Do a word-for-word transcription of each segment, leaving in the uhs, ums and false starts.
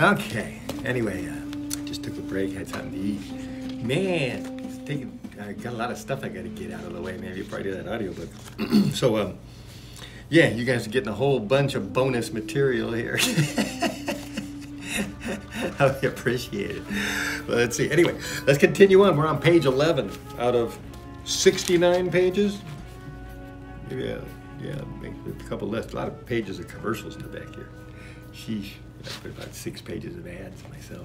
Okay, anyway, uh, just took a break, had something to eat. Man, it's taking, I got a lot of stuff I got to get out of the way, man. You probably did that audio, but so, um, yeah, you guys are getting a whole bunch of bonus material here. I appreciate it. Well, let's see. Anyway, let's continue on. We're on page eleven out of sixty-nine pages. Yeah, yeah, a couple less. A lot of pages of commercials in the back here. Sheesh. I put about six pages of ads myself.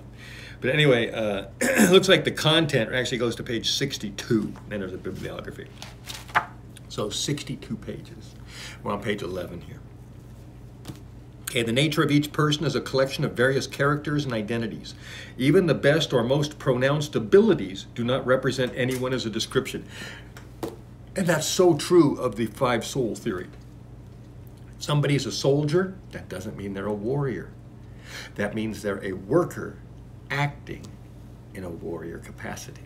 But anyway, uh, it looks like the content actually goes to page sixty-two. And there's a bibliography. So sixty-two pages. We're on page eleven here. Okay, the nature of each person is a collection of various characters and identities. Even the best or most pronounced abilities do not represent anyone as a description. And that's so true of the Five Soul Theory. Somebody's a soldier, that doesn't mean they're a warrior. That means they're a worker acting in a warrior capacity.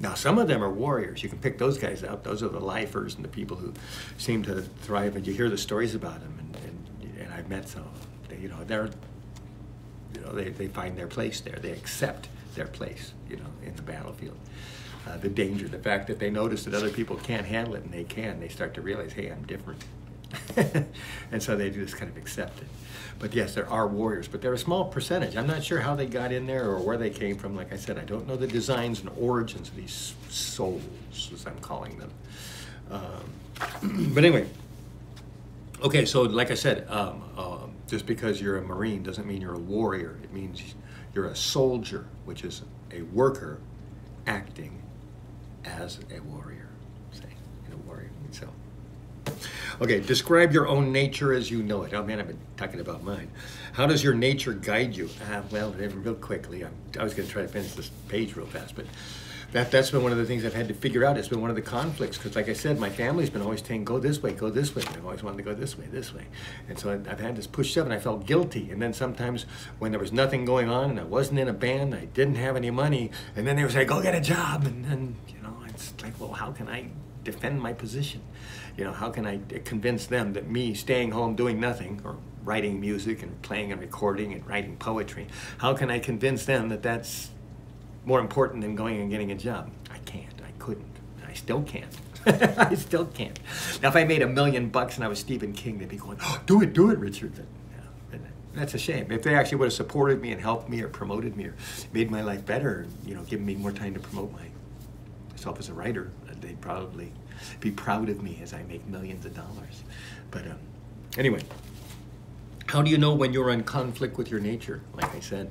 Now, some of them are warriors. You can pick those guys out. Those are the lifers and the people who seem to thrive. And you hear the stories about them. And, and, and I've met some of them. They, you know, they're, you know they, they find their place there. They accept their place, you know, in the battlefield. Uh, the danger, the fact that they notice that other people can't handle it, and they can. They start to realize, hey, I'm different. And so they just kind of accept it. But yes, there are warriors, but they're a small percentage. I'm not sure how they got in there or where they came from. Like I said, I don't know the designs and origins of these souls, as I'm calling them. Um, but anyway, okay, so like I said, um, um, just because you're a Marine doesn't mean you're a warrior. It means you're a soldier, which is a worker acting as a warrior, say, in a warrior. So. Okay, describe your own nature as you know it. Oh man, I've been talking about mine. How does your nature guide you? Uh, well, real quickly, I'm, I was gonna try to finish this page real fast, but that, that's been one of the things I've had to figure out. It's been one of the conflicts, because like I said, my family's been always saying, go this way, go this way. I've always wanted to go this way, this way. And so I've, I've had this push-shove, and I felt guilty. And then sometimes when there was nothing going on, and I wasn't in a band, I didn't have any money, and then they would say, go get a job. And then, you know, it's like, well, how can I defend my position? You know, how can I convince them that me staying home doing nothing, or writing music and playing and recording and writing poetry, how can I convince them that that's more important than going and getting a job? I can't, I couldn't, I still can't. I still can't. Now, if I made a million bucks and I was Stephen King, they'd be going, oh, do it, do it, Richard. And that's a shame. If they actually would have supported me and helped me or promoted me or made my life better, you know, given me more time to promote myself as a writer, they'd probably be proud of me as I make millions of dollars. But um, anyway, how do you know when you're in conflict with your nature? Like I said,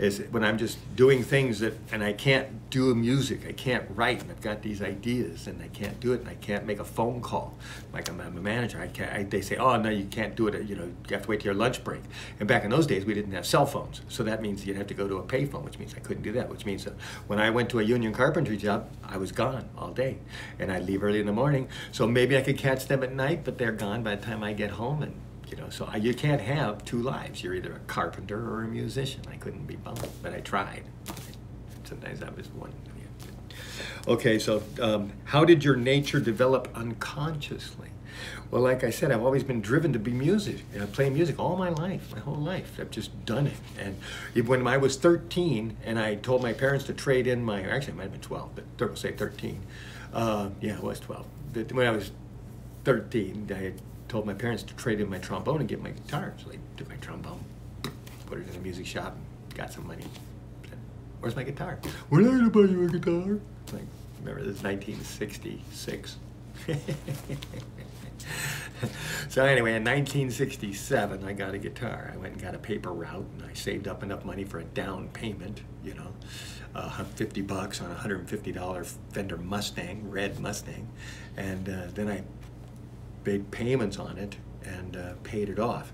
is when I'm just doing things that, and I can't do music, I can't write, and I've got these ideas, and I can't do it, and I can't make a phone call. Like I'm, I'm a manager, I can't, I, they say, oh, no, you can't do it, you know, you have to wait till your lunch break. And back in those days, we didn't have cell phones, so that means you'd have to go to a pay phone, which means I couldn't do that, which means that when I went to a union carpentry job, I was gone all day, and I'd leave early in the morning, so maybe I could catch them at night, but they're gone by the time I get home, and you know, so I, you can't have two lives. You're either a carpenter or a musician. I couldn't be both, but I tried. Sometimes I was one. Okay, so um, how did your nature develop unconsciously? Well, like I said, I've always been driven to be music, and I play music all my life, my whole life. I've just done it. And when I was thirteen, and I told my parents to trade in my, actually I might have been twelve, but we'll say thirteen. Uh, yeah, I was twelve. When I was thirteen, I had told my parents to trade in my trombone and get my guitar. So they took my trombone, put it in a music shop, got some money. Said, where's my guitar? We're not gonna buy you a guitar. Like, remember, this is nineteen sixty-six. So anyway, in nineteen sixty-seven, I got a guitar. I went and got a paper route, and I saved up enough money for a down payment, you know, uh, fifty bucks on a one hundred fifty dollar Fender Mustang, red Mustang. And uh, then I made payments on it and uh, paid it off.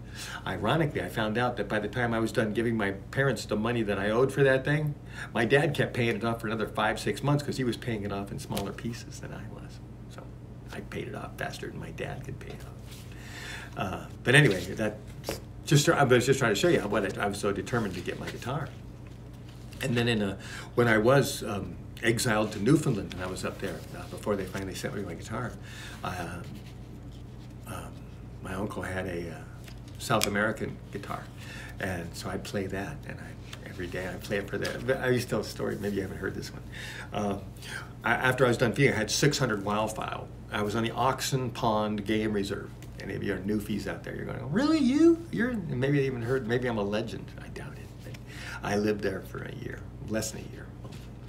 Ironically, I found out that by the time I was done giving my parents the money that I owed for that thing, my dad kept paying it off for another five, six months because he was paying it off in smaller pieces than I was. So I paid it off faster than my dad could pay it off. Uh, but anyway, that just I was just trying to show you what I, I was so determined to get my guitar. And then in a, when I was um, exiled to Newfoundland and I was up there uh, before they finally sent me my guitar, uh, Um, my uncle had a uh, South American guitar, And so I play that, and I, every day I play it for that. But I used to tell a story, maybe you haven't heard this one. Uh, I, after I was done feeding, I had six hundred wild fowl. I was on the Oxen Pond Game Reserve. Any of you are newfies out there, you're going, oh, really, you? You're, and maybe they even heard, maybe I'm a legend. I doubt it. I lived there for a year, less than a year,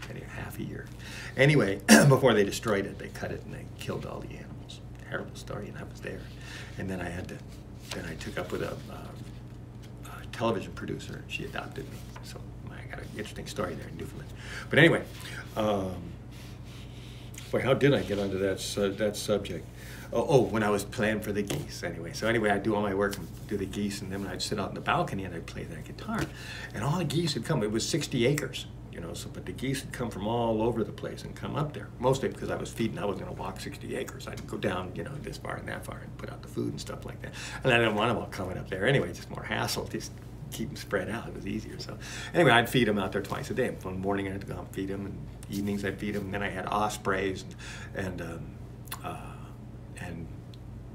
maybe a half a year. Anyway, before they destroyed it, they cut it and they killed all the animals. Terrible story, and I was there. And then I had to, then I took up with a, uh, a television producer, and she adopted me. So I got an interesting story there in Newfoundland. But anyway, um, boy, how did I get onto that, uh, that subject? Oh, oh, when I was playing for the geese, anyway. So anyway, I'd do all my work and do the geese, and then I'd sit out in the balcony and I'd play that guitar. And all the geese would come. It was sixty acres, you know, so, but the geese would come from all over the place and come up there, mostly because I was feeding. I wasn't going to walk sixty acres. I'd go down, you know, this far and that far and put out the food and stuff like that. And I didn't want them all coming up there anyway, just more hassle. Just keep them spread out. It was easier. So anyway, I'd feed them out there twice a day. One morning I'd go out and feed them, and evenings I'd feed them. And then I had ospreys and, and um, uh, and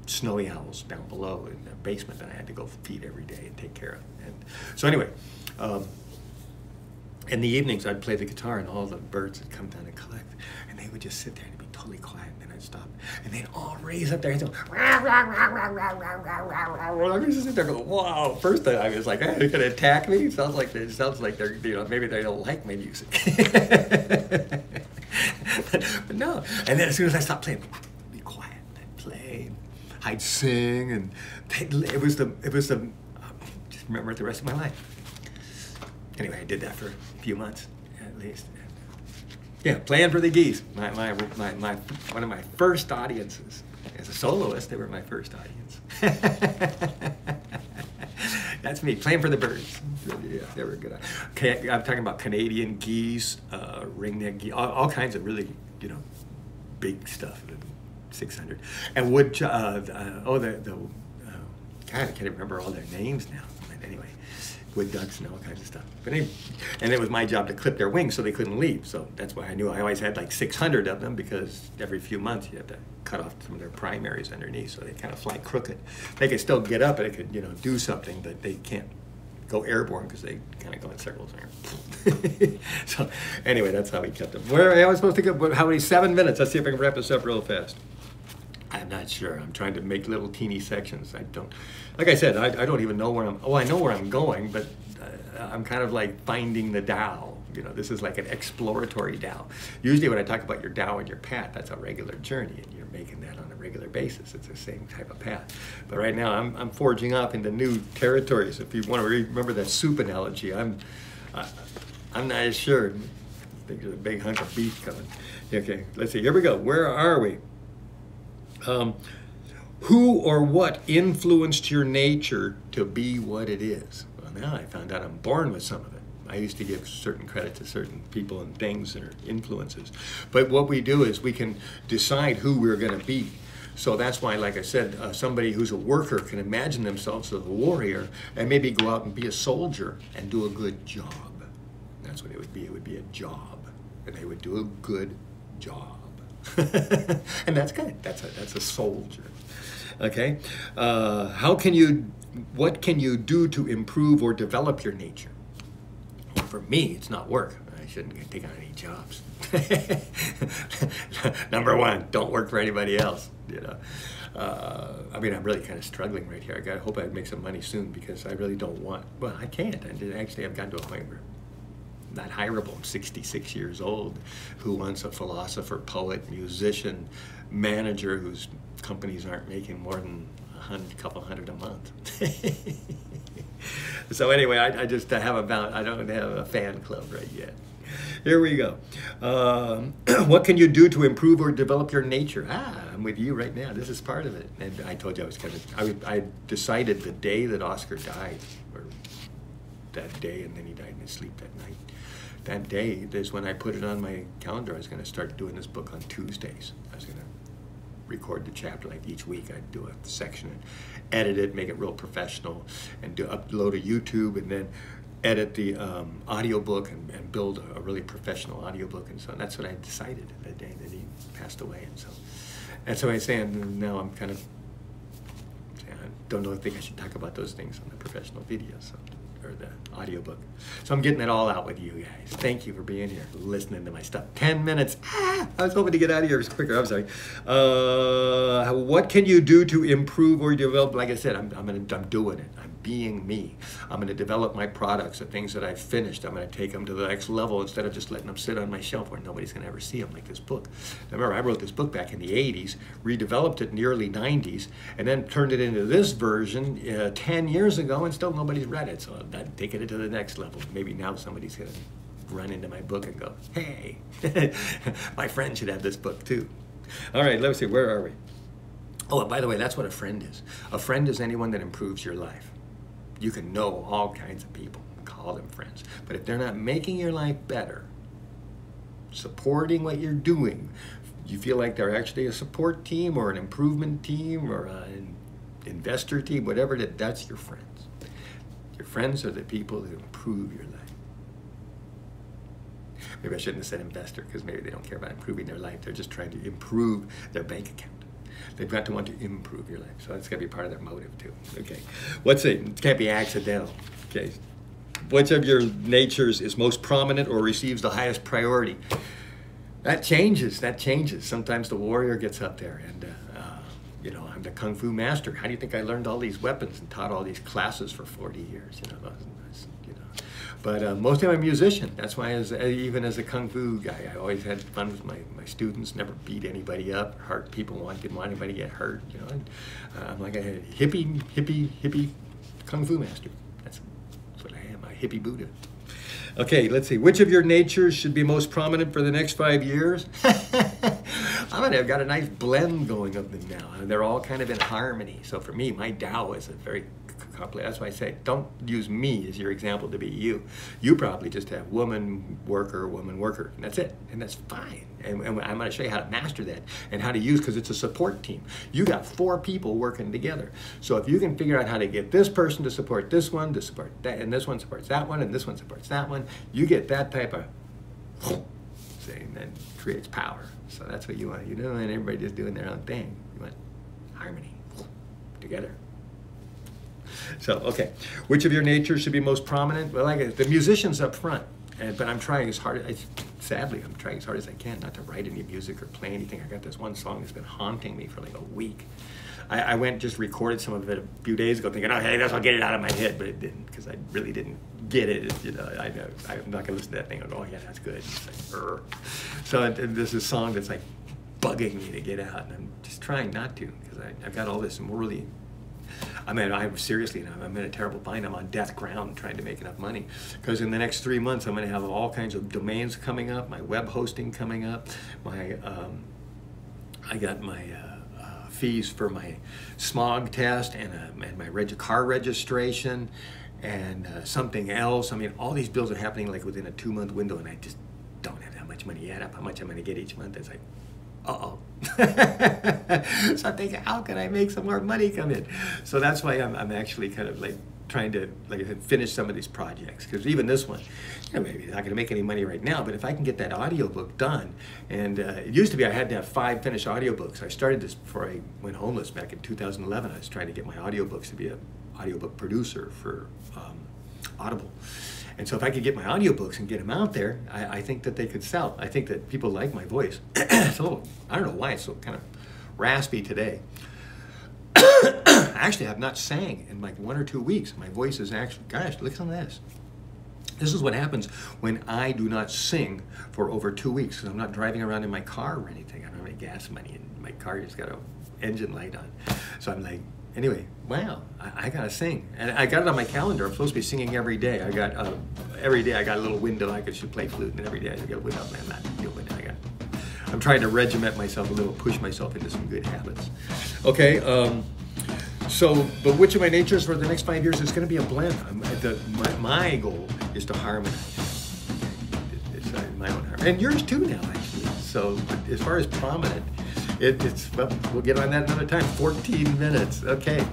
snowy owls down below in the basement that I had to go feed every day and take care of. And so anyway, um, in the evenings I'd play the guitar and all the birds would come down and collect, and they would just sit there and be totally quiet, and then I'd stop. And they'd all raise up their hands and go, rah, rah, rah, rah, rah, rah, rah, rah. I was just sitting there going, wow. First I was like, hey, they're gonna attack me? It sounds like they, it sounds like they're, you know, maybe they don't like my music. but, but no. And then as soon as I stopped playing, play, I'd sing, and they, it was the, it was the, um, just remember it the rest of my life. Anyway, I did that for a few months, at least. Yeah, playing for the geese. My, my, my, my, one of my first audiences. As a soloist, they were my first audience. That's me, playing for the birds. Yeah, they were good. Okay, I'm talking about Canadian geese, uh, ringneck geese, all, all kinds of really, you know, big stuff. six hundred. And wood, uh, uh, oh, the, the uh, God, I can't remember all their names now. But anyway, wood ducks and all kinds of stuff. But anyway, and it was my job to clip their wings so they couldn't leave. So that's why I knew I always had like six hundred of them, because every few months you had to cut off some of their primaries underneath. So they kind of fly crooked. They could still get up and they could, you know, do something, but they can't go airborne because they kind of go in circles there. So anyway, that's how we kept them. Where am I supposed to go? How many? Seven minutes. Let's see if I can wrap this up real fast. I'm not sure. I'm trying to make little teeny sections. I don't, like I said, I, I don't even know where I'm, oh, I know where I'm going, but uh, I'm kind of like finding the Tao. You know, this is like an exploratory Tao. Usually when I talk about your Tao and your path, that's a regular journey, and you're making that on a regular basis. It's the same type of path. But right now, I'm, I'm forging up into new territories. If you want to remember that soup analogy, I'm, uh, I'm not as sure. I think there's a big hunk of beef coming. Okay, let's see. Here we go. Where are we? Um, who or what influenced your nature to be what it is? Well, now I found out I'm born with some of it. I used to give certain credit to certain people and things that are influences. But what we do is we can decide who we're going to be. So that's why, like I said, uh, somebody who's a worker can imagine themselves as a warrior and maybe go out and be a soldier and do a good job. That's what it would be. It would be a job. And they would do a good job. And that's good. That's a, that's a soldier. Okay. Uh, how can you, what can you do to improve or develop your nature? Well, for me, it's not work. I shouldn't take on any jobs. Number one, don't work for anybody else. You know. Uh, I mean, I'm really kind of struggling right here. I gotta hope I make some money soon, because I really don't want, well, I can't. I actually, I've gotten to a point where not hireable. I'm sixty-six years old. Who wants a philosopher, poet, musician, manager whose companies aren't making more than a hundred, couple hundred a month? So anyway, I, I just have about, I don't have a fan club right yet. Here we go. Um, what can you do to improve or develop your nature? Ah, I'm with you right now. This is part of it. And I told you I was kind of, I, I decided the day that Oscar died, or that day, and then he died in his sleep that night. That day is when I put it on my calendar. I was going to start doing this book on Tuesdays. I was going to record the chapter like each week. I'd do a section and edit it, make it real professional, and do upload a YouTube, and then edit the um, audiobook and, and build a, a really professional audiobook. And so and that's what I decided the day that he passed away. And so and so I say, and now I'm kind of, I don't know, I think I should talk about those things on the professional video. So. or the audiobook. So I'm getting it all out with you guys. Thank you for being here, listening to my stuff. ten minutes. Ah, I was hoping to get out of here quicker. I'm sorry. Uh, what can you do to improve or develop? Like I said, I'm, I'm, gonna, I'm doing it. I'm being me. I'm going to develop my products, the things that I've finished. I'm going to take them to the next level instead of just letting them sit on my shelf where nobody's going to ever see them, like this book. Now remember, I wrote this book back in the eighties, redeveloped it in the early nineties, and then turned it into this version uh, ten years ago, and still nobody's read it. So I'm taking it to the next level. Maybe now somebody's going to run into my book and go, hey, my friend should have this book too. All right, let's see, where are we? Oh, and by the way, that's what a friend is. A friend is anyone that improves your life. You can know all kinds of people, call them friends, but if they're not making your life better, supporting what you're doing, you feel like they're actually a support team or an improvement team or an investor team, whatever it is, that's your friends. Your friends are the people that improve your life. Maybe I shouldn't have said investor, because maybe they don't care about improving their life. They're just trying to improve their bank account. They've got to want to improve your life. So that's got to be part of their motive too. Okay. What's it? It can't be accidental. Okay. Which of your natures is most prominent or receives the highest priority? That changes. That changes. Sometimes the warrior gets up there and, uh, uh, you know, I'm the Kung Fu master. How do you think I learned all these weapons and taught all these classes for forty years? You know, that was nice. But uh, mostly I'm a musician. That's why, as, even as a Kung Fu guy, I always had fun with my, my students, never beat anybody up, hurt people, want, didn't want anybody to get hurt. You know? And, uh, I'm like a hippie, hippie, hippie Kung Fu master. That's, that's what I am, a hippie Buddha. Okay, let's see. Which of your natures should be most prominent for the next five years? I mean, I've got a nice blend going of them now. They're all kind of in harmony. So for me, my Tao is a very... That's why I say, don't use me as your example to be you. You probably just have woman, worker, woman, worker, and that's it. And that's fine. And, and I'm going to show you how to master that and how to use, because it's a support team. You got four people working together. So if you can figure out how to get this person to support this one, to support that, and this one supports that one, and this one supports that one, you get that type of thing that creates power. So that's what you want. You know, and everybody just doing their own thing. You want harmony together. So, okay, which of your natures should be most prominent? Well, like the musician's up front, and, but I'm trying as hard, I, sadly, I'm trying as hard as I can not to write any music or play anything. I got this one song that's been haunting me for like a week. I, I went and just recorded some of it a few days ago thinking, oh, hey, that's, I'll get it out of my head, but it didn't, because I really didn't get it. You know, I know, I'm not going to listen to that thing and go, oh, yeah, that's good. It's like, er. So and this is a song that's like bugging me to get out, and I'm just trying not to, because I've got all this morally... I mean, I'm seriously, I'm in a terrible bind. I'm on death ground trying to make enough money, because in the next three months, I'm going to have all kinds of domains coming up, my web hosting coming up, my, um, I got my uh, uh, fees for my smog test and, uh, and my reg car registration and uh, something else. I mean, all these bills are happening like within a two month window, and I just don't have that much money yet up, how much I'm going to get each month. It's like, uh-oh. So I'm thinking, how can I make some more money come in? So that's why I'm, I'm actually kind of like trying to, like I said, finish some of these projects. Because even this one, you know, maybe not going to make any money right now, but if I can get that audiobook done, and uh, it used to be I had to have five finished audiobooks. I started this before I went homeless back in two thousand eleven. I was trying to get my audiobooks to be an audiobook producer for um, Audible. And so if I could get my audiobooks and get them out there, I, I think that they could sell. I think that people like my voice. It's a little, I don't know why it's so kind of raspy today. I actually have not sang in like one or two weeks. My voice is actually, gosh, look at this. This is what happens when I do not sing for over two weeks, because I'm not driving around in my car or anything. I don't have any gas money, and my car just got an engine light on. So I'm like, anyway, wow, I, I gotta sing. And I got it on my calendar. I'm supposed to be singing every day. I got, uh, every day I got a little window. I could should play flute, and every day I got a window. I'm not doing it. I got, I'm trying to regiment myself a little, push myself into some good habits. Okay, um, so, but which of my natures for the next five years is gonna be a blend. I'm, the, my, my goal is to harmonize. It's uh, my own harmony. And yours too now, actually. So, as far as prominent, It, it's, well, we'll get on that another time. fourteen minutes. Okay.